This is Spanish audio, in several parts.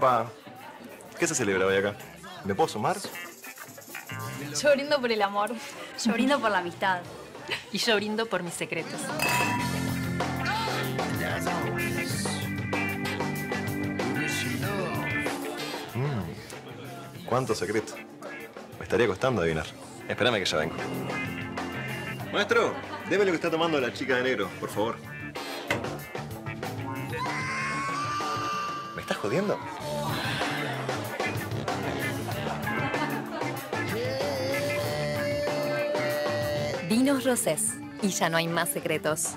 Copa. ¿Qué se celebra hoy acá? ¿Me puedo sumar? Yo brindo por el amor. Yo brindo por la amistad. Y yo brindo por mis secretos. ¿Cuántos secretos? Me estaría costando adivinar. Espérame que ya vengo. Maestro, deme lo que está tomando la chica de negro, por favor. ¿Me estás jodiendo? Vinos Rosés. Y ya no hay más secretos.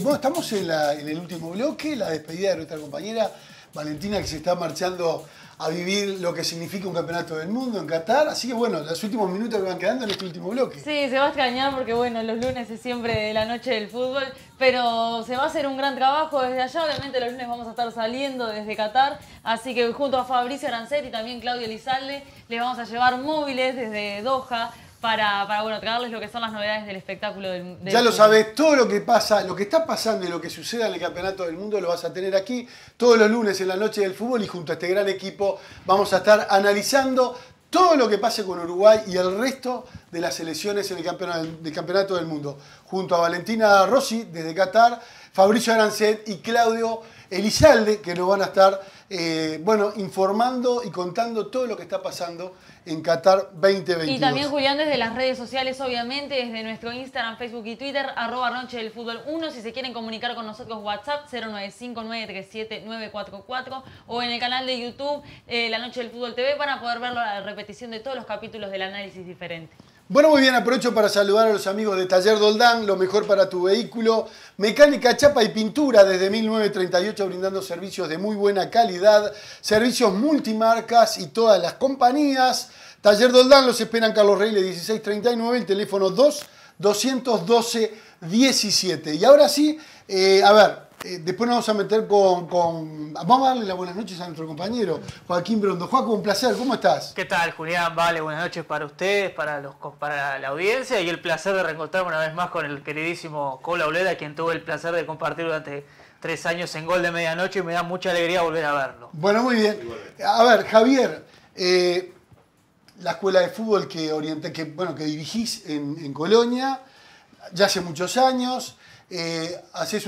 Bueno, estamos en el último bloque, la despedida de nuestra compañera Valentina, que se está marchando a vivir lo que significa un campeonato del mundo en Qatar. Así que bueno, los últimos minutos que van quedando en este último bloque. Sí, se va a extrañar porque bueno, los lunes es siempre la noche del fútbol, pero se va a hacer un gran trabajo desde allá. Obviamente los lunes vamos a estar saliendo desde Qatar, así que junto a Fabricio Arancet y también Claudio Elizalde les vamos a llevar móviles desde Doha, para bueno, traerles lo que son las novedades del espectáculo del ya lo sabes, todo lo que pasa, lo que está pasando y lo que suceda en el Campeonato del Mundo lo vas a tener aquí todos los lunes en la noche del fútbol, y junto a este gran equipo vamos a estar analizando todo lo que pase con Uruguay y el resto de las selecciones en el Campeonato del Mundo, junto a Valentina Rossi desde Qatar, Fabricio Arancet y Claudio Elizalde, que nos van a estar bueno, informando y contando todo lo que está pasando en Qatar 2022. Y también, Julián, desde las redes sociales, obviamente, desde nuestro Instagram, Facebook y Twitter, @NocheDelFutbol1. Si se quieren comunicar con nosotros, WhatsApp 095937944, o en el canal de YouTube, La Noche del Fútbol TV, van a poder ver la repetición de todos los capítulos del análisis diferente. Bueno, muy bien, aprovecho para saludar a los amigos de Taller Doldán, lo mejor para tu vehículo. Mecánica, chapa y pintura desde 1938, brindando servicios de muy buena calidad, servicios multimarcas y todas las compañías. Taller Doldán los esperan Carlos Reyes 1639, el teléfono 2-212-17. Y ahora sí, a ver... después nos vamos a meter vamos a darle las buenas noches a nuestro compañero Joaquín Brondo. Joaco, un placer, ¿cómo estás? ¿Qué tal, Julián? Vale, buenas noches para ustedes, para la audiencia, y el placer de reencontrarme una vez más con el queridísimo Cola Oleda, quien tuve el placer de compartir durante 3 años en Gol de Medianoche, y me da mucha alegría volver a verlo. Bueno, muy bien. A ver, Javier, la escuela de fútbol que dirigís en Colonia, ya hace muchos años. Realizás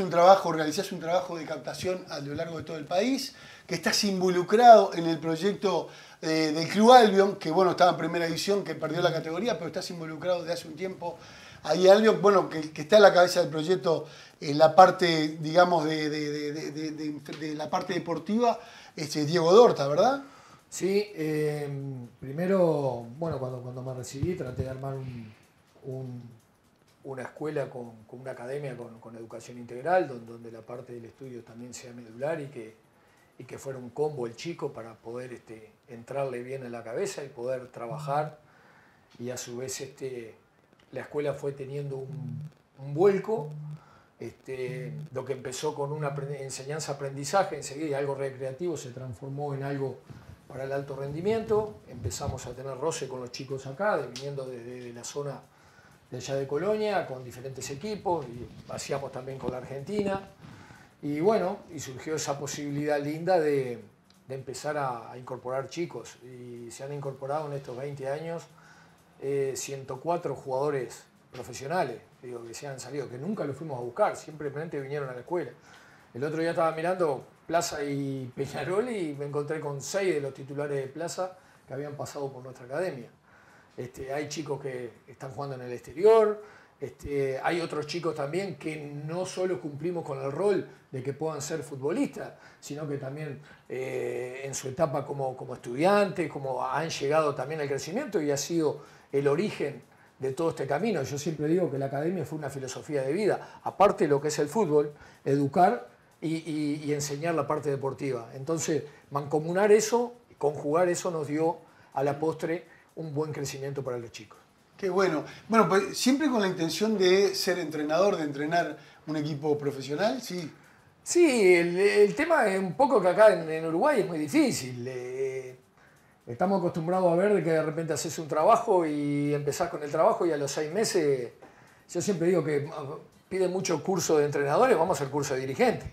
un trabajo de captación a lo largo de todo el país, que estás involucrado en el proyecto del Club Albion, que bueno, estaba en primera edición, que perdió la categoría, pero estás involucrado desde hace un tiempo ahí Albion, bueno, que está a la cabeza del proyecto en la parte, digamos, de la parte deportiva, Diego Dorta, ¿verdad? Sí, primero, bueno, cuando me recibí traté de armar una escuela con una academia con educación integral, donde la parte del estudio también sea medular, y que fuera un combo el chico para poder entrarle bien en la cabeza y poder trabajar. Y a su vez la escuela fue teniendo un vuelco, lo que empezó con una enseñanza-aprendizaje, enseguida algo recreativo se transformó en algo para el alto rendimiento. Empezamos a tener roce con los chicos acá, viniendo desde la zona de allá de Colonia, con diferentes equipos, y hacíamos también con la Argentina. Y bueno, y surgió esa posibilidad linda de empezar a incorporar chicos. Y se han incorporado en estos 20 años 104 jugadores profesionales, digo, que se han salido, que nunca los fuimos a buscar, simplemente vinieron a la escuela. El otro día estaba mirando Plaza y Peñarol y me encontré con 6 de los titulares de Plaza que habían pasado por nuestra academia. Hay chicos que están jugando en el exterior, hay otros chicos también que no solo cumplimos con el rol de que puedan ser futbolistas, sino que también en su etapa como estudiantes, como han llegado también al crecimiento, y ha sido el origen de todo este camino. Yo siempre digo que la academia fue una filosofía de vida, aparte de lo que es el fútbol, educar y enseñar la parte deportiva. Entonces, mancomunar eso, conjugar eso nos dio a la postre un buen crecimiento para los chicos. Qué bueno. Bueno, pues siempre con la intención de ser entrenador, de entrenar un equipo profesional, ¿sí? Sí, el tema es un poco que acá en Uruguay es muy difícil. Estamos acostumbrados a ver que de repente haces un trabajo y empezás con el trabajo y a los 6 meses, yo siempre digo que piden mucho curso de entrenadores, vamos al curso de dirigentes.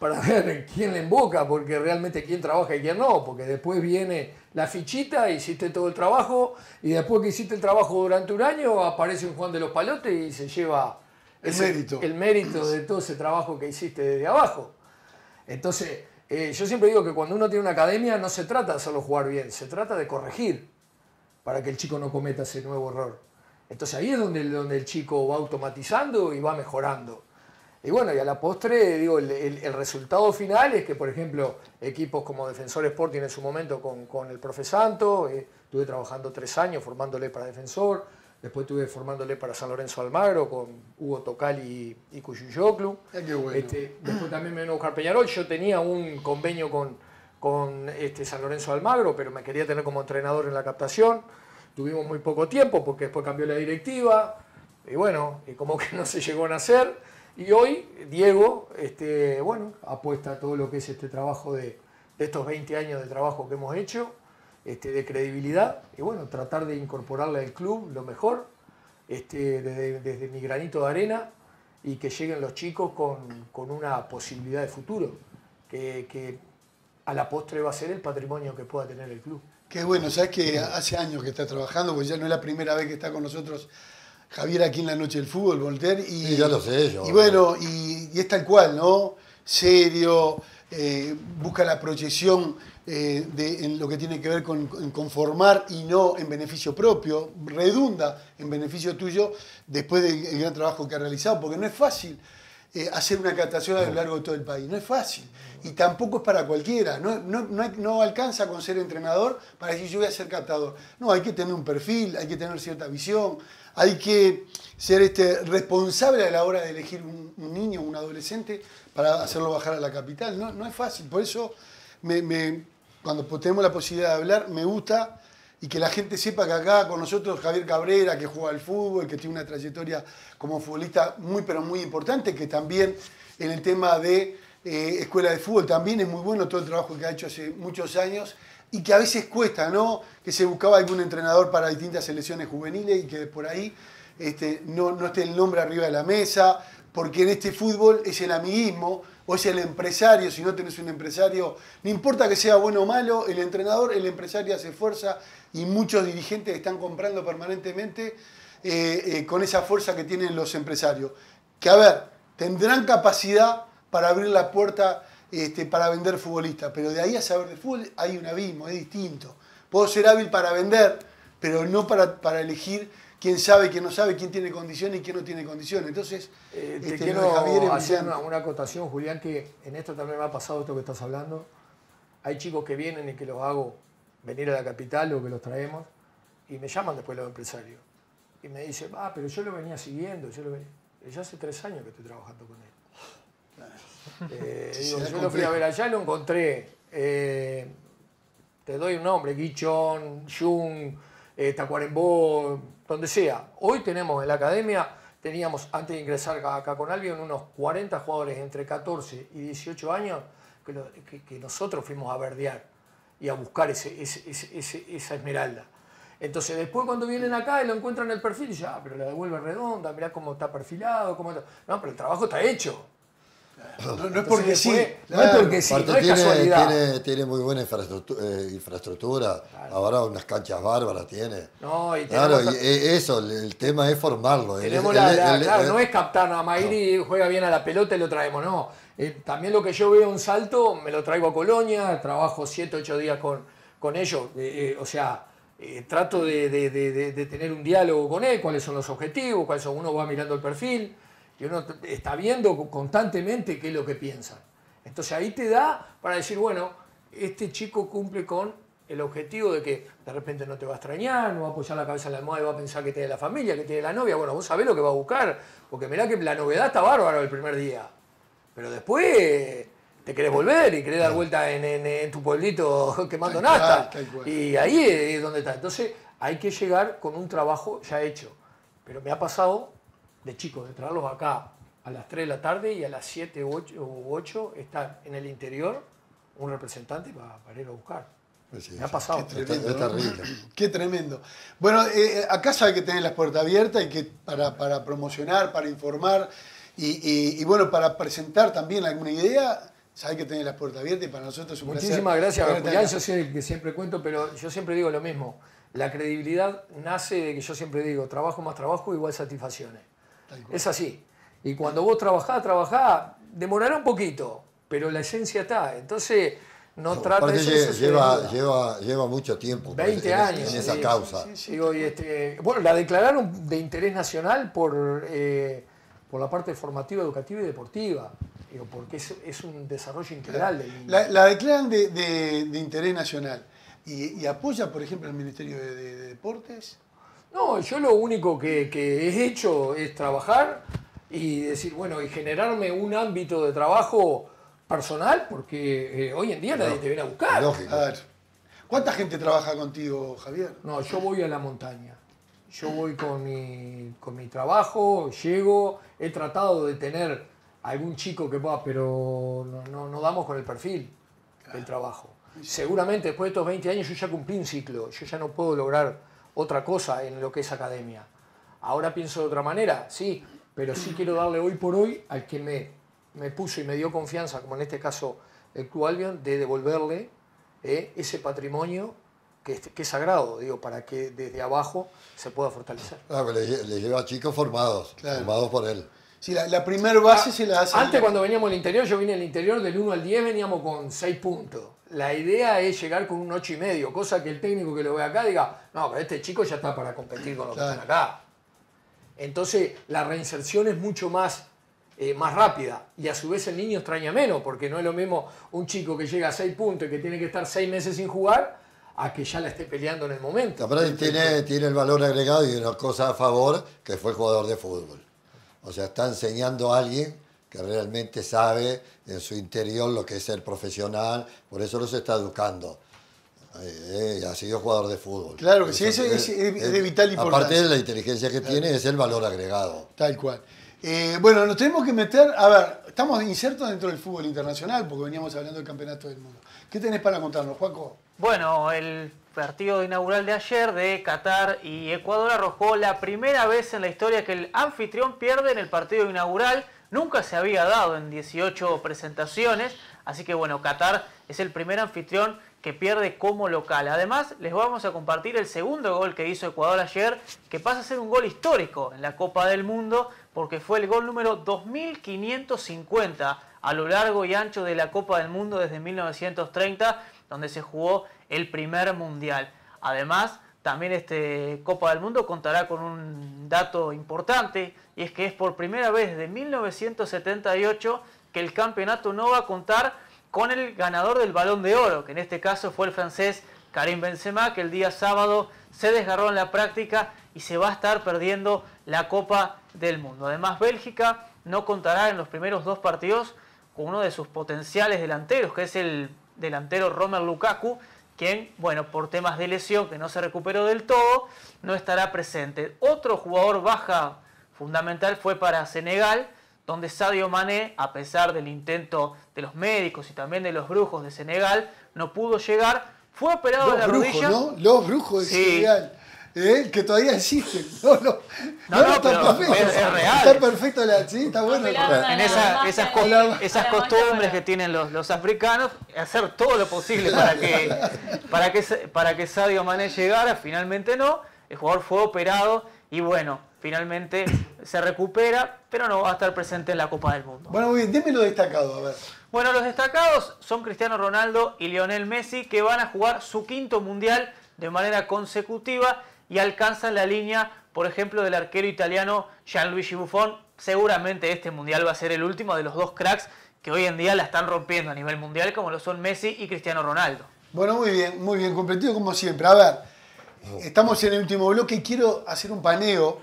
Para ver quién le emboca, porque realmente quién trabaja y quién no, porque después viene la fichita, hiciste todo el trabajo, y después que hiciste el trabajo durante un año, aparece un Juan de los Palotes y se lleva el mérito de todo ese trabajo que hiciste desde abajo. Entonces, yo siempre digo que cuando uno tiene una academia no se trata de hacerlo jugar bien, se trata de corregir para que el chico no cometa ese nuevo error. Entonces ahí es donde el chico va automatizando y va mejorando. Y bueno, y a la postre, digo, el resultado final es que, por ejemplo, equipos como Defensor Sporting en su momento con el profe Santo, estuve trabajando 3 años formándole para Defensor, después estuve formándole para San Lorenzo Almagro con Hugo Tocal y Cuyuyoclu. Qué bueno. Después también me vino a buscar Peñarol. Yo tenía un convenio con San Lorenzo Almagro, pero me quería tener como entrenador en la captación. Tuvimos muy poco tiempo porque después cambió la directiva y bueno, y como que no se llegó a nacer. Y hoy Diego bueno, apuesta a todo lo que es este trabajo de estos 20 años de trabajo que hemos hecho, de credibilidad, y bueno, tratar de incorporarle al club lo mejor, desde mi granito de arena, y que lleguen los chicos con una posibilidad de futuro, que a la postre va a ser el patrimonio que pueda tener el club. Qué bueno, sabes que hace años que está trabajando, porque ya no es la primera vez que está con nosotros Javier aquí en La Noche del Fútbol, Voltaire. Y sí, ya lo sé yo. Y bueno, y es tal cual, ¿no? Serio, busca la proyección en lo que tiene que ver con conformar y no en beneficio propio, redunda en beneficio tuyo después del gran trabajo que ha realizado, porque no es fácil hacer una captación a lo largo de todo el país, no es fácil. Y tampoco es para cualquiera, no alcanza con ser entrenador para decir yo voy a ser captador. No, hay que tener un perfil, hay que tener cierta visión, hay que ser responsable a la hora de elegir un niño, un adolescente, para hacerlo bajar a la capital. No es fácil, por eso cuando tenemos la posibilidad de hablar, me gusta, y que la gente sepa que acá con nosotros Javier Cabrera, que juega al fútbol, que tiene una trayectoria como futbolista muy, pero muy importante, que también en el tema de escuela de fútbol también es muy bueno todo el trabajo que ha hecho hace muchos años, y que a veces cuesta, ¿no? Que se buscaba algún entrenador para distintas selecciones juveniles y que por ahí no esté el nombre arriba de la mesa, porque en este fútbol es el amiguismo o es el empresario. Si no tenés un empresario, no importa que sea bueno o malo, el entrenador, el empresario hace fuerza, y muchos dirigentes están comprando permanentemente con esa fuerza que tienen los empresarios. Que a ver, tendrán capacidad para abrir la puerta para vender futbolistas, pero de ahí a saber de fútbol hay un abismo, es distinto. Puedo ser hábil para vender, pero no para elegir quién sabe, quién no sabe, quién tiene condiciones y quién no tiene condiciones. Entonces, te quiero, Javier, hacer una acotación, Julián, que en esto también me ha pasado esto que estás hablando. Hay chicos que vienen y que los hago venir a la capital o que los traemos y me llaman después los empresarios y me dicen, pero yo lo venía siguiendo, ya hace 3 años que estoy trabajando con él. Yo lo fui a ver allá, lo encontré, te doy un nombre, Guichón, Jung, Tacuarembó, donde sea. Hoy tenemos en la academia, teníamos antes de ingresar acá con Albion unos 40 jugadores entre 14 y 18 años que nosotros fuimos a verdear y a buscar esa esmeralda. Entonces después cuando vienen acá y lo encuentran en el perfil, ya, pero la devuelve redonda, mirá cómo está perfilado, cómo está... No, pero el trabajo está hecho. No es porque sí, no es porque sí, no es casualidad. Tiene muy buena infraestructura, claro. Ahora unas canchas bárbaras tiene. No, y claro, eso, el tema es formarlo. No es captar a Mairi, no. Juega bien a la pelota y lo traemos, no. También lo que yo veo un salto, me lo traigo a Colonia, trabajo 7 u 8 días con ellos, trato de tener un diálogo con él, cuáles son los objetivos, uno va mirando el perfil. Y uno está viendo constantemente qué es lo que piensan. Entonces ahí te da para decir, bueno, este chico cumple con el objetivo de que de repente no te va a extrañar, no va a apoyar la cabeza en la almohada y va a pensar que tiene la familia, que tiene la novia. Bueno, vos sabés lo que va a buscar, porque mirá que la novedad está bárbara el primer día. Pero después te querés volver y querés dar vuelta en tu pueblito quemando nata. Y ahí es donde está. Entonces hay que llegar con un trabajo ya hecho. Pero me ha pasado de chicos, de traerlos acá a las 3 de la tarde y a las 7 u 8 estar en el interior un representante para ir a buscar. Sí, me ha pasado. Qué tremendo, ¿no? Qué tremendo. Bueno, acá sabe que tenés las puertas abiertas y que para promocionar, para informar y bueno, para presentar también alguna idea, sabe que tenés las puertas abiertas y para nosotros es un placer. Muchísimas gracias. Ya yo sé que siempre cuento, pero yo siempre digo lo mismo. La credibilidad nace de que yo siempre digo, trabajo más trabajo igual satisfacciones. Es así. Y cuando vos trabajás, demorará un poquito, pero la esencia está. Entonces, no trata de eso. Lleva mucho tiempo. 20 años. En esa causa. Sí, sí, digo, bueno, la declararon de interés nacional por la parte formativa, educativa y deportiva. Digo, porque es un desarrollo integral del niño. La declaran de interés nacional. ¿Y apoya, por ejemplo, el Ministerio de Deportes? No, yo lo único que he hecho es trabajar y decir, bueno, y generarme un ámbito de trabajo personal, porque hoy en día nadie te viene a buscar. Lógico. A ver, ¿cuánta gente trabaja contigo, Javier? No, yo voy a la montaña. Yo voy con mi trabajo, llego, he tratado de tener algún chico que va, pero no damos con el perfil del trabajo. Seguramente después de estos 20 años yo ya cumplí un ciclo, yo ya no puedo lograr otra cosa en lo que es academia. Ahora pienso de otra manera, sí, pero sí quiero darle hoy por hoy al que me puso y me dio confianza, como en este caso el Club Albion, de devolverle ese patrimonio que es sagrado, digo, para que desde abajo se pueda fortalecer. Claro, le lleva a chicos formados por él. Sí, la primera base se la hace. Antes, cuando veníamos al interior, yo vine al interior, del 1 al 10 veníamos con 6 puntos. La idea es llegar con un 8,5, cosa que el técnico que lo ve acá diga, no, pero este chico ya está para competir con los que están acá. Entonces, la reinserción es mucho más rápida y a su vez el niño extraña menos, porque no es lo mismo un chico que llega a 6 puntos y que tiene que estar 6 meses sin jugar a que ya la esté peleando en el momento. Tiene el valor agregado y una cosa a favor, que fue jugador de fútbol. O sea, está enseñando a alguien que realmente sabe en su interior lo que es ser profesional, por eso los está educando. Ha sido jugador de fútbol. Claro que sí, eso es de vital importancia. Aparte de la inteligencia que tiene, es el valor agregado. Tal cual. Bueno, nos tenemos que meter, a ver, estamos insertos dentro del fútbol internacional, porque veníamos hablando del campeonato del mundo. ¿Qué tenés para contarnos, Juaco? Bueno, el partido inaugural de ayer de Qatar y Ecuador arrojó la primera vez en la historia que el anfitrión pierde en el partido inaugural. Nunca se había dado en 18 presentaciones, así que bueno, Qatar es el primer anfitrión que pierde como local. Además, les vamos a compartir el segundo gol que hizo Ecuador ayer, que pasa a ser un gol histórico en la Copa del Mundo, porque fue el gol número 2550 a lo largo y ancho de la Copa del Mundo desde 1930, donde se jugó el primer Mundial. Además, también Copa del Mundo contará con un dato importante, y es que es por primera vez desde 1978 que el campeonato no va a contar con el ganador del Balón de Oro, que en este caso fue el francés Karim Benzema, que el día sábado se desgarró en la práctica y se va a estar perdiendo la Copa del Mundo. Además, Bélgica no contará en los primeros 2 partidos con uno de sus potenciales delanteros, que es el delantero Romelu Lukaku, quien, bueno, por temas de lesión que no se recuperó del todo, no estará presente. Otro jugador baja fundamental fue para Senegal, donde Sadio Mané, a pesar del intento de los médicos y también de los brujos de Senegal, no pudo llegar. Fue operado de la rodilla. ¿No? Los brujos de Senegal. Que todavía existen. No, está perfecto. Es real. Está perfecto. Está bueno. En esas costumbres que tienen los africanos, hacer todo lo posible para que Sadio Mané llegara, finalmente no. El jugador fue operado y bueno, finalmente se recupera, pero no va a estar presente en la Copa del Mundo. Bueno, muy bien, deme los destacados, a ver. Bueno, los destacados son Cristiano Ronaldo y Lionel Messi, que van a jugar su 5º Mundial de manera consecutiva y alcanzan la línea, por ejemplo, del arquero italiano Gianluigi Buffon. Seguramente este Mundial va a ser el último de los 2 cracks que hoy en día la están rompiendo a nivel mundial, como lo son Messi y Cristiano Ronaldo. Bueno, muy bien, comprendido como siempre. A ver, estamos en el último bloque y quiero hacer un paneo,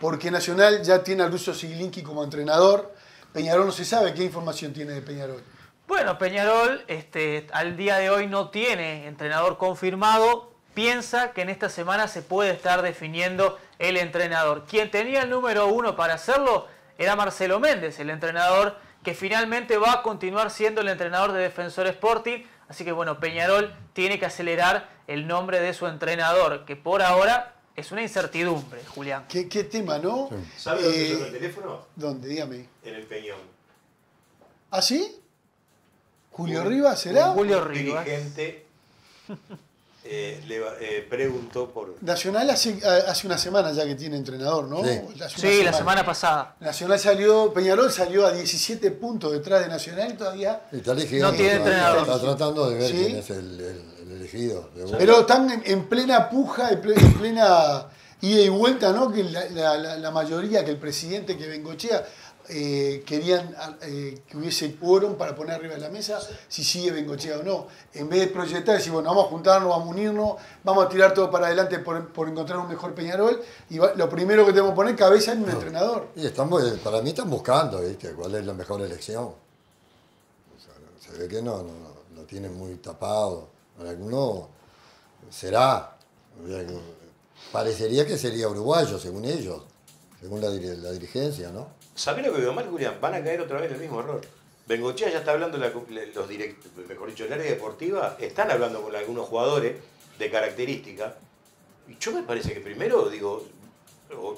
porque Nacional ya tiene a Ruso Siglinki como entrenador. Peñarol no se sabe qué información tiene de Peñarol. Bueno, Peñarol al día de hoy no tiene entrenador confirmado. Piensa que en esta semana se puede estar definiendo el entrenador. Quien tenía el número uno para hacerlo era Marcelo Méndez, el entrenador que finalmente va a continuar siendo el entrenador de Defensor Sporting. Así que bueno, Peñarol tiene que acelerar el nombre de su entrenador, que por ahora es una incertidumbre, Julián. ¿Qué tema, no? Sí. ¿Sabes dónde sonó el teléfono? ¿Dónde? Dígame. En el Peñón. ¿Ah, sí? ¿Julio Rivas será? Julio Rivas. Dirigente preguntó por... Nacional hace una semana ya que tiene entrenador, ¿no? Sí, la semana pasada. Nacional salió, Peñarol salió a 17 puntos detrás de Nacional y todavía no tiene entrenador. Está tratando de ver quién es el elegido. Pero están en plena puja, en plena ida y vuelta, ¿no? Que la mayoría, que el presidente, que Bengochea... querían que hubiese quórum para poner arriba de la mesa si sigue Bengochea o no. En vez de proyectar, decir, bueno, vamos a juntarnos, vamos a unirnos, vamos a tirar todo para adelante por encontrar un mejor Peñarol. Y lo primero que tenemos que poner cabeza en un entrenador. Y para mí están buscando, ¿viste? ¿Cuál es la mejor elección? O sea, se ve que no lo tienen muy tapado. Para algunos será. Parecería que sería uruguayo, según ellos, según la dirigencia, ¿no? ¿Sabés lo que veo mal, Julián? Van a caer otra vez en el mismo error. Bengochea ya está hablando, el área deportiva, están hablando con algunos jugadores de características. Y yo me parece que primero, digo,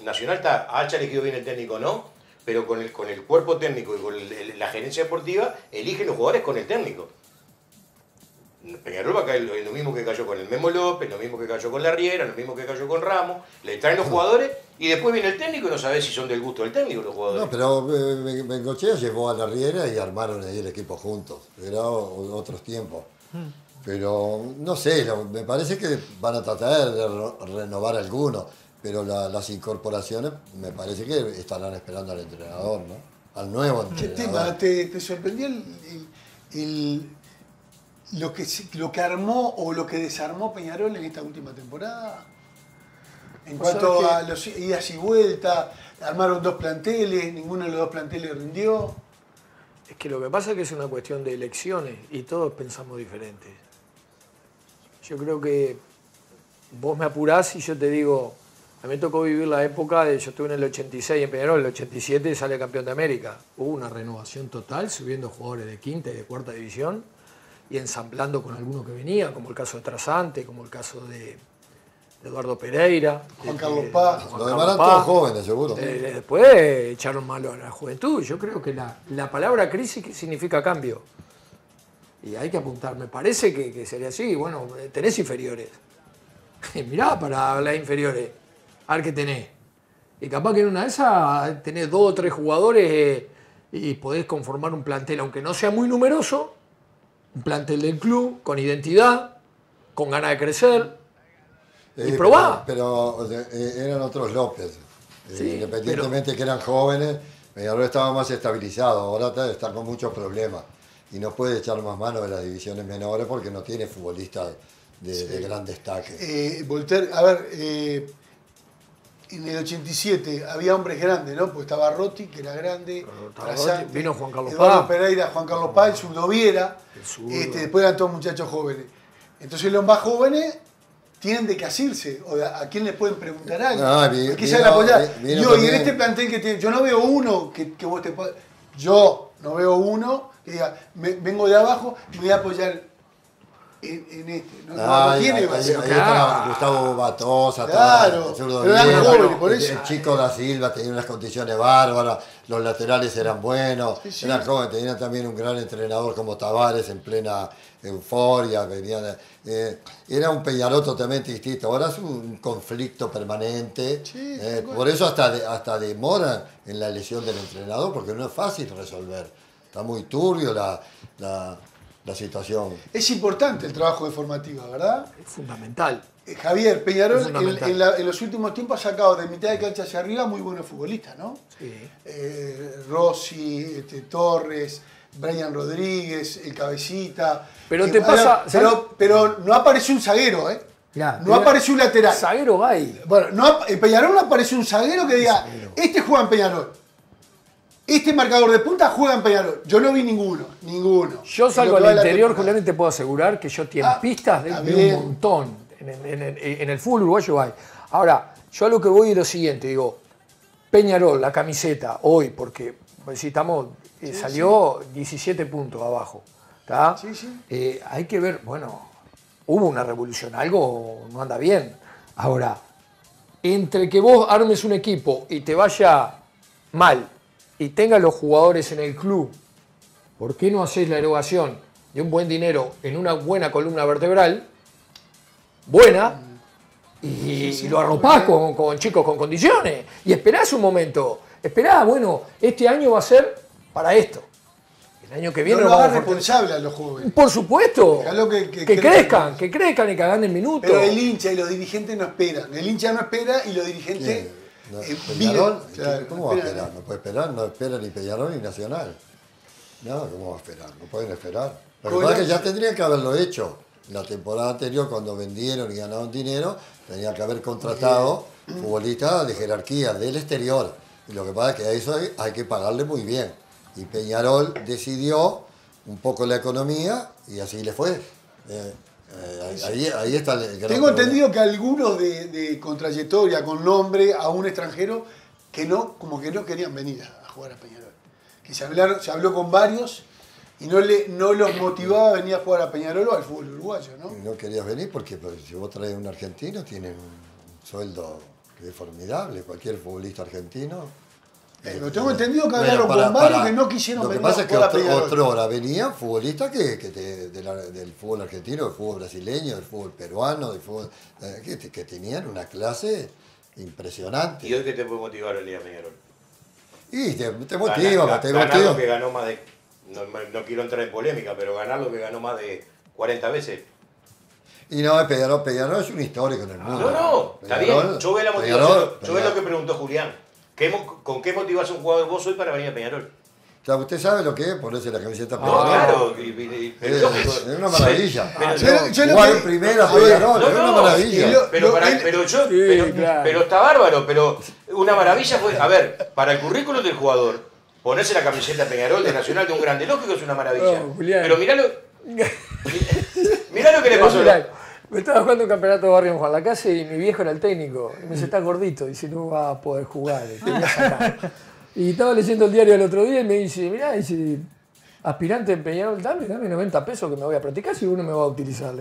Nacional haya elegido bien el técnico, ¿no? Pero con el cuerpo técnico y con la gerencia deportiva, eligen los jugadores con el técnico. Peñarol va a caer lo mismo que cayó con el Memo López, lo mismo que cayó con La Riera, lo mismo que cayó con Ramos. Le traen los jugadores y después viene el técnico y no sabés si son del gusto del técnico los jugadores. No, pero Bengochea llevó a La Riera y armaron ahí el equipo juntos. Era otros tiempos. Pero no sé, me parece que van a tratar de renovar algunos, pero las incorporaciones me parece que estarán esperando al entrenador, ¿no? Al nuevo entrenador. ¿Qué tema? ¿Te sorprendió lo que armó o lo que desarmó Peñarol en esta última temporada? En cuanto a las idas y vueltas, armaron dos planteles, ninguno de los dos planteles rindió. Es que lo que pasa es que es una cuestión de elecciones y todos pensamos diferente. Yo creo que vos me apurás y yo te digo, a mí me tocó vivir la época de, yo estuve en el 86 en Peñarol, en el 87 sale campeón de América. Hubo una renovación total, subiendo jugadores de quinta y de cuarta división, y ensamblando con alguno que venía, como el caso de Trasante, como el caso de Eduardo Pereira, Juan Carlos Paz. Los demás eran todos jóvenes, seguro. Después echaron malo a la juventud. Yo creo que la palabra crisis significa cambio. Y hay que apuntar. Me parece que sería así. Bueno, tenés inferiores. Mirá para las inferiores. A ver qué tenés. Y capaz que en una de esas tenés dos o tres jugadores y podés conformar un plantel, aunque no sea muy numeroso, un plantel del club, con identidad, con ganas de crecer, y probá. Pero eran otros López, sí, independientemente que eran jóvenes, Peñarol estaba más estabilizado, ahora está con muchos problemas y no puede echar más mano de las divisiones menores porque no tiene futbolistas de gran destaque. Voltaire, a ver, en el 87 había hombres grandes, ¿no? Porque estaba Rotti, que era grande. Trasante, vino Juan Carlos Paz. Eduardo Pereira, Juan Carlos Paz, el Zurdoviera. Después eran todos muchachos jóvenes. Entonces los más jóvenes tienen de qué asirse. O ¿a quién les pueden preguntar algo? ¿A quién se van a apoyar? Yo, y en este plantel que tiene, yo no veo uno que vos te puedas... Yo no veo uno que diga, vengo de abajo, me voy a apoyar en este. No tiene vacío. Gustavo Batosa, claro, pero el chico Da Silva tenía unas condiciones bárbaras, los laterales eran buenos, sí, eran jóvenes, tenían también un gran entrenador como Tavares en plena euforia, venían, era un Peñarol totalmente distinto, ahora es un conflicto permanente, sí, por eso hasta demora en la elección del entrenador, porque no es fácil resolver, está muy turbio la situación. Es importante el trabajo de formativa, ¿verdad? Es fundamental. Javier, Peñarol fundamental. En los últimos tiempos ha sacado de mitad de cancha hacia arriba muy buenos futbolistas, ¿no? Sí. Rossi, Torres, Brian Rodríguez, el Cabecita. Pero te pasa... Pero no apareció un zaguero, ¿eh? Ya, no apareció un lateral. Zaguero hay. Bueno, en Peñarol no apareció un zaguero que diga, este juega en Peñarol. Este marcador de punta juega en Peñarol. Yo no vi ninguno. Yo salgo al interior, Julián, y te puedo asegurar que yo tiempistas de un montón. En el fútbol uruguayo hay. Ahora, yo a lo que voy es lo siguiente, digo, Peñarol, la camiseta, hoy, porque si estamos, salió 17 puntos abajo. Sí, sí. Hay que ver, bueno, hubo una revolución, algo no anda bien. Ahora, entre que vos armes un equipo y te vaya mal, y tenga los jugadores en el club, ¿por qué no hacés la erogación de un buen dinero en una buena columna vertebral? Buena, y lo arropás con chicos con condiciones. Y esperás un momento. Esperá, bueno, este año va a ser para esto. El año que viene no lo hagas responsable a los jóvenes. Por supuesto. Que crezcan y que hagan el minuto. Pero el hincha y los dirigentes no esperan. El hincha no espera y los dirigentes... ¿Qué? No, Peñarol, ¿cómo va a esperar? No puede esperar, no espera ni Peñarol ni Nacional. No, ¿cómo va a esperar? No pueden esperar. Lo que pasa es que ya tendrían que haberlo hecho. La temporada anterior, cuando vendieron y ganaron dinero, tenían que haber contratado futbolistas de jerarquía, del exterior. Y lo que pasa es que a eso hay que pagarle muy bien. Y Peñarol decidió un poco la economía y así le fue. Ahí está el gran Tengo entendido que algunos de trayectoria con nombre a un extranjero que no, como que no querían venir a jugar a Peñarol. Que se habló con varios y no los motivaba a venir a jugar a Peñarol o al fútbol uruguayo, ¿no? Y no querías venir porque si vos traes un argentino tienen un sueldo que es formidable, cualquier futbolista argentino. Lo tengo entendido que hablaron con varios que no quisieron venir. Lo que pasa es que otrora venían futbolistas del fútbol argentino, del fútbol brasileño, del fútbol peruano, del fútbol, que tenían una clase impresionante. ¿Y hoy qué te puede motivar el día de Peñarol? Y te motiva, ganar lo que ganó más de... No quiero entrar en polémica, pero ganar lo que ganó más de 40 veces. Y no, Peñarol es un histórico en el mundo. No, está bien. Yo veo la motivación. Yo veo lo que preguntó Julián. ¿Con qué motivas un jugador vos hoy para venir a Peñarol? Claro, usted sabe lo que es ponerse la camiseta Peñarol. Claro, es una maravilla. Jugar en primera Peñarol, es una maravilla. Pero está bárbaro, pero una maravilla fue... A ver, para el currículum del jugador, ponerse la camiseta Peñarol de Nacional de un grande lógico es una maravilla. Pero mirá lo que le pasó. Me estaba jugando un campeonato de barrio en Juan Lacase y mi viejo era el técnico. Y me dice, está gordito, dice, no va a poder jugar. Y estaba leyendo el diario el otro día y me dice, mirá, dice, aspirante en Peñarol, dame 90 pesos que me voy a practicar si uno me va a utilizar.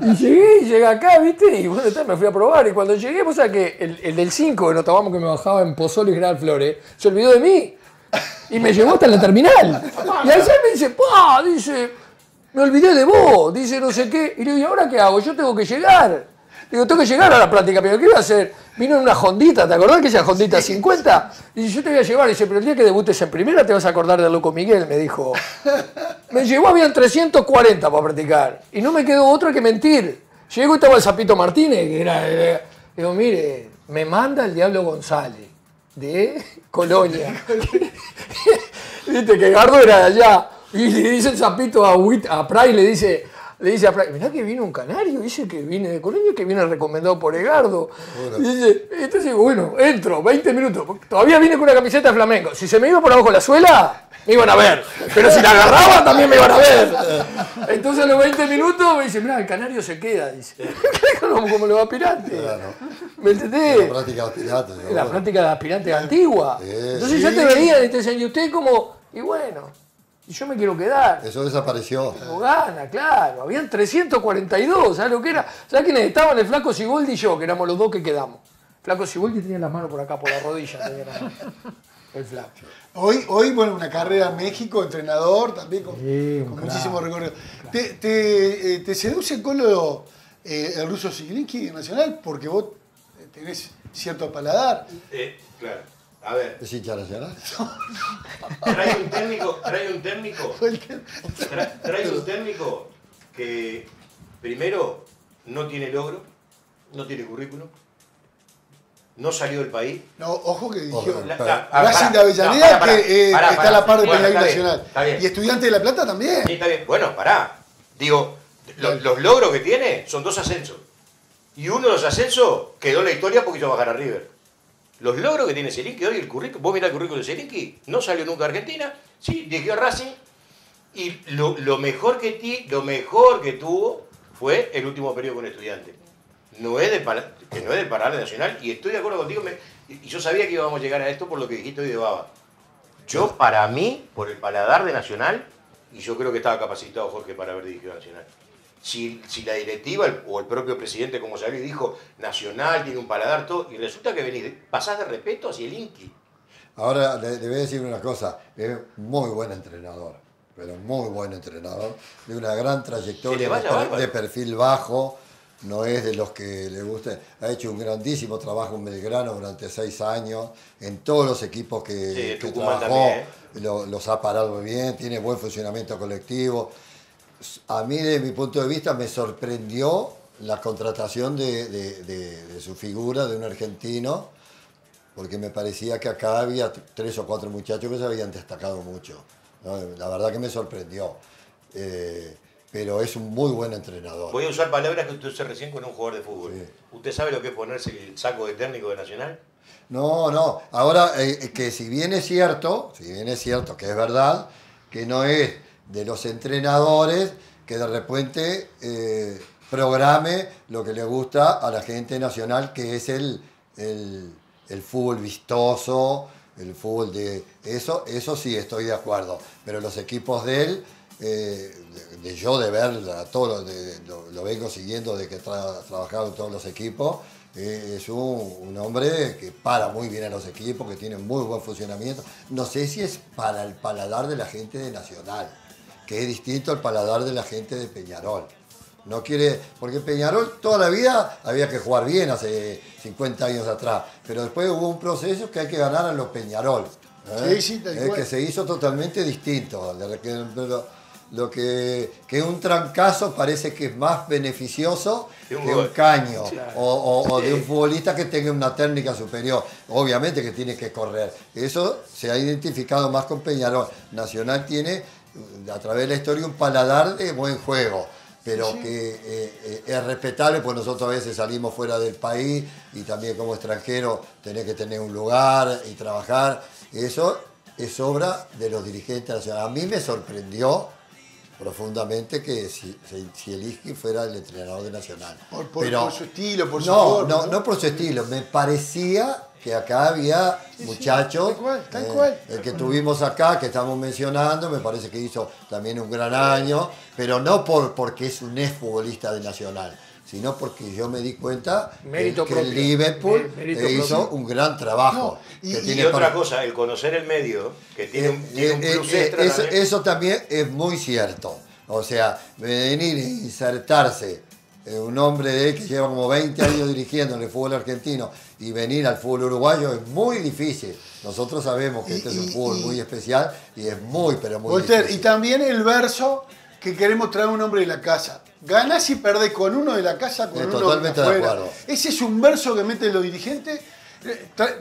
Y llegué acá, ¿viste? Y bueno, me fui a probar. Y cuando llegué, pues, o sea, que el del 5 que nos tomamos que me bajaba en Pozzolo y General Flores, se olvidó de mí. Y me llevó hasta la terminal. Y allá me dice, ¡pah! Dice... Me olvidé de vos, dice no sé qué. Y le digo, ¿y ahora qué hago? Yo tengo que llegar. Le digo, tengo que llegar a la práctica, pero ¿qué iba a hacer? Vino en una Hondita, ¿te acordás que esa Hondita 50? Y dice, yo te voy a llevar. Y dice, pero el día que debutes en primera te vas a acordar de Loco Miguel, me dijo. Me llevó, habían 340 para practicar. Y no me quedó otra que mentir. Llego y estaba el Zapito Martínez, que era... Le digo, mire, me manda el Diablo González, de Colonia. Viste que Gardo era de allá. Y le dice el Zapito a Pray, le dice a Pray, mirá que vino un canario, dice que viene de Colonia, que viene recomendado por Egardo. Dice, entonces, bueno, entro, 20 minutos, todavía vine con una camiseta de Flamengo. Si se me iba por abajo la suela, me iban a ver. Pero si la agarraba, también me iban a ver. Entonces a los 20 minutos me dice, mirá, el canario se queda, dice. Como los aspirantes. Claro. ¿Me entendés? La práctica de aspirantes. La práctica de aspirantes antigua. Entonces ya te veían y te decían, y usted como, y bueno... Y yo me quiero quedar. Eso desapareció. No gana, claro. Habían 342, ¿sabes lo que era? ¿Sabes quiénes estaban? El Flaco Sigoldi y yo, que éramos los dos que quedamos. El Flaco Sigoldi tenía las manos por acá, por la rodilla. El Flaco. Hoy, bueno, una carrera en México, entrenador también, con muchísimo recorrido. Claro. ¿Te seduce con el Ruso Siglinki Nacional? Porque vos tenés cierto paladar. Claro. A ver. ¿Es hincha Nacional? Trae un técnico que primero no tiene logro, no tiene currículum, no salió del país. No, ojo que dirigió. Racing de Avellaneda que está a la par de Peñarol Nacional. Y Estudiantes de La Plata también. Sí, está bien. Bueno, pará. Digo, los logros que tiene son dos ascensos. Y uno de los ascensos quedó en la historia porque hizo bajar a River. los logros que tiene Zielinski hoy, el currículum, vos mirá el currículum de Zielinski, no salió nunca a Argentina, sí, dirigió a Racing, y lo mejor que tuvo fue el último periodo con Estudiantes. No es del Pará Nacional, y estoy de acuerdo contigo, y yo sabía que íbamos a llegar a esto por lo que dijiste hoy de Baba. Yo, para mí, por el paladar de Nacional, y yo creo que estaba capacitado Jorge para haber dirigido Nacional. Si la directiva o el propio presidente, como salió, dijo Nacional tiene un paladar, todo, y resulta que venís, pasás de respeto hacia el Inqui. Ahora le voy a decir una cosa, es muy buen entrenador, pero muy buen entrenador, de una gran trayectoria, de perfil bajo, no es de los que le gusta, ha hecho un grandísimo trabajo en Belgrano durante 6 años, en todos los equipos que trabajó, también, los ha parado bien, tiene buen funcionamiento colectivo. A mí, desde mi punto de vista, me sorprendió la contratación de su figura, de un argentino, porque me parecía que acá había 3 o 4 muchachos que se habían destacado mucho, ¿no? La verdad que me sorprendió. Pero es un muy buen entrenador. Voy a usar palabras que usted usó recién con un jugador de fútbol. Sí. ¿Usted sabe lo que es ponerse el saco de técnico de Nacional? No, no. Ahora, que si bien es cierto que es verdad, que no es de los entrenadores que de repente programe lo que le gusta a la gente Nacional, que es el fútbol vistoso, el fútbol de... Eso sí estoy de acuerdo. Pero los equipos de él... lo vengo siguiendo desde que trabajado en todos los equipos, es un hombre que para muy bien a los equipos, que tiene muy buen funcionamiento. No sé si es para el paladar de la gente de Nacional, que es distinto al paladar de la gente de Peñarol. No quiere, porque Peñarol toda la vida había que jugar bien hace 50 años atrás, pero después hubo un proceso que hay que ganar a los Peñarol, que se hizo totalmente distinto. Lo que un trancazo parece que es más beneficioso que un caño, claro, o de un futbolista que tenga una técnica superior. Obviamente que tiene que correr. Eso se ha identificado más con Peñarol. Nacional tiene, a través de la historia, un paladar de buen juego, pero sí, que es respetable, pues nosotros a veces salimos fuera del país y también como extranjero tenés que tener un lugar y trabajar. Eso es obra de los dirigentes nacionales. A mí me sorprendió profundamente que Zielinski fuera el entrenador de Nacional. Pero por su estilo, por su forma. No por su estilo. Me parecía que acá había muchachos. Sí, tal cual. El que tuvimos acá, que estamos mencionando, me parece que hizo también un gran año, pero no porque es un exfutbolista de Nacional, sino porque yo me di cuenta que el Liverpool hizo un gran trabajo. No, y otra cosa, el conocer el medio, que tiene un plus extra eso también es muy cierto. O sea, venir e insertarse un hombre que lleva como 20 años dirigiendo en el fútbol argentino y venir al fútbol uruguayo es muy difícil. Nosotros sabemos que este es un fútbol muy especial y es muy, pero muy difícil. Y también el verso que queremos traer un hombre de la casa. Ganás y perdés con uno de la casa, con uno totalmente de acuerdo. Ese es un verso que meten los dirigentes.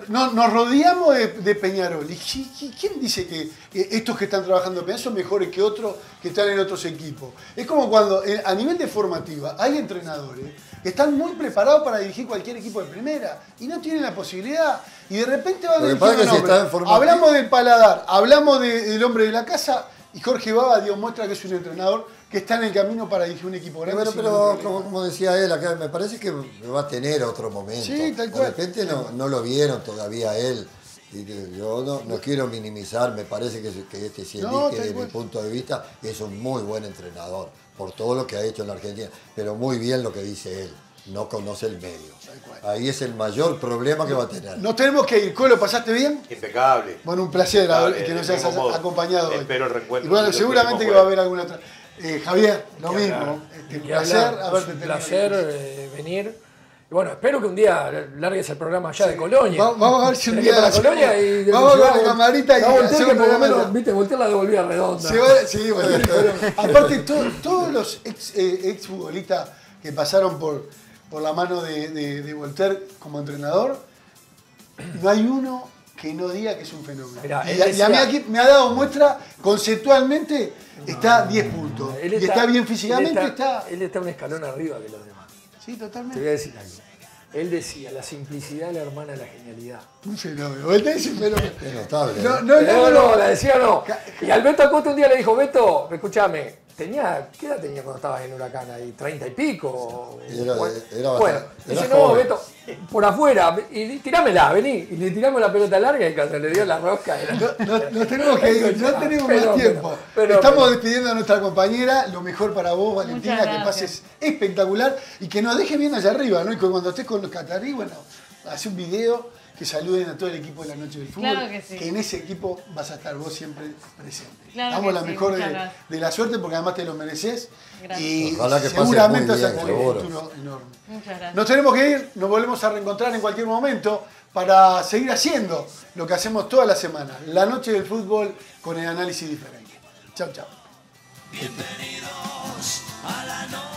Nos rodeamos de Peñarol. ¿Y quién dice que estos que están trabajando en Peñarol son mejores que otros que están en otros equipos? Es como cuando, a nivel de formativa, hay entrenadores que están muy preparados para dirigir cualquier equipo de primera y no tienen la posibilidad. Y de repente van a dirigir un hombre. Hablamos del paladar, hablamos del hombre de la casa, y Jorge Baba dio muestra que es un entrenador que está en el camino para dirigir un equipo grande. Pero como decía él acá, me parece que va a tener otro momento. Sí, tal cual. De repente no lo vieron todavía él. Y yo no quiero minimizar, me parece que este Zielinski, desde mi punto de vista, es un muy buen entrenador, por todo lo que ha hecho en la Argentina. Pero muy bien lo que dice él, no conoce el medio. Ahí es el mayor problema que va a tener. Nos tenemos que ir. ¿Colo, pasaste bien? Impecable. Bueno, un placer que nos hayas acompañado. Espero el reencuentro. Y bueno, seguramente que va a haber alguna otra. Javier, lo mismo. Un placer venir. Y bueno, espero que un día largues el programa allá de Colonia. Vamos a ver si un día de Colonia y vamos con la camarita y voltearla de volver redonda. Sí, bueno. Aparte, todos los exfutbolistas que pasaron por la mano de Voltaire como entrenador, no hay uno que no diga que es un fenómeno. Mirá, y a mí aquí me ha dado muestra, conceptualmente está 10 puntos. Él está bien físicamente. Él está un escalón arriba que los demás. Sí, totalmente. Te voy a decir algo. Él decía, la simplicidad la hermana de la genialidad. Un fenómeno. Este es un fenómeno. Es notable. No, la decía no. Y Alberto Acosta un día le dijo, Beto, escúchame, ¿qué edad tenía cuando estabas en Huracán ahí? 30 y pico. Sí. Bueno, dice, no, Beto, por afuera, y tirámela, vení. Y le tiramos la pelota larga y cuando le dio la rosca. Nos tenemos que ir, no tenemos más tiempo. Estamos despidiendo a nuestra compañera. Lo mejor para vos, Valentina, que pases espectacular y que nos dejes viendo allá arriba, ¿no? Y que cuando estés con los catarí, bueno, hace un video. Que saluden a todo el equipo de la Noche del Fútbol, claro que sí. Que en ese equipo vas a estar vos siempre presente. Claro, damos la mejor de la suerte porque además te lo mereces. Gracias. Y ojalá que seguramente vas a tener un futuro enorme. Muchas gracias. Nos tenemos que ir, nos volvemos a reencontrar en cualquier momento para seguir haciendo lo que hacemos toda la semana. La Noche del Fútbol con el análisis diferente. Chau, chau. Bienvenidos a la Noche.